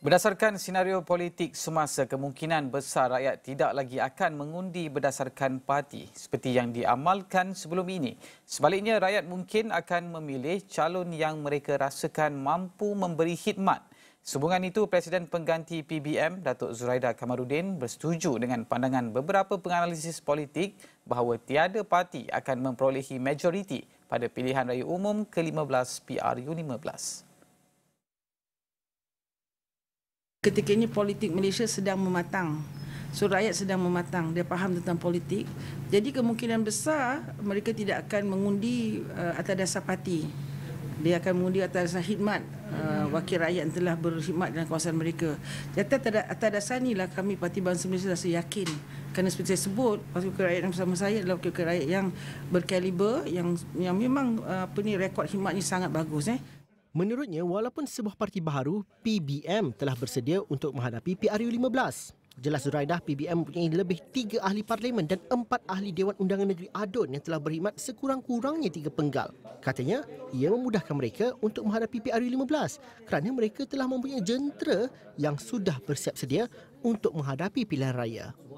Berdasarkan senario politik semasa, kemungkinan besar rakyat tidak lagi akan mengundi berdasarkan parti seperti yang diamalkan sebelum ini. Sebaliknya, rakyat mungkin akan memilih calon yang mereka rasakan mampu memberi khidmat. Sehubungan itu, Presiden Pengganti PBM, Datuk Zuraida Kamarudin bersetuju dengan pandangan beberapa penganalisis politik bahawa tiada parti akan memperolehi majoriti pada pilihan raya umum ke-15 PRU15. Ketika ini politik Malaysia sedang mematang, so rakyat sedang mematang, dia faham tentang politik. Jadi kemungkinan besar mereka tidak akan mengundi atas dasar parti. Dia akan mengundi atas dasar khidmat wakil rakyat yang telah berkhidmat dalam kawasan mereka. Jadi atas dasar inilah kami Parti Bangsa Malaysia rasa yakin. Kerana seperti saya sebut, wakil rakyat yang bersama saya adalah wakil rakyat yang berkaliber, yang memang rekod khidmatnya sangat bagus. Menurutnya, walaupun sebuah parti baharu, PBM telah bersedia untuk menghadapi PRU15. Jelas Zuraida, PBM mempunyai lebih 3 ahli parlimen dan 4 ahli Dewan Undangan Negeri ADUN yang telah berkhidmat sekurang-kurangnya 3 penggal. Katanya, ia memudahkan mereka untuk menghadapi PRU15 kerana mereka telah mempunyai jentera yang sudah bersiap sedia untuk menghadapi pilihan raya.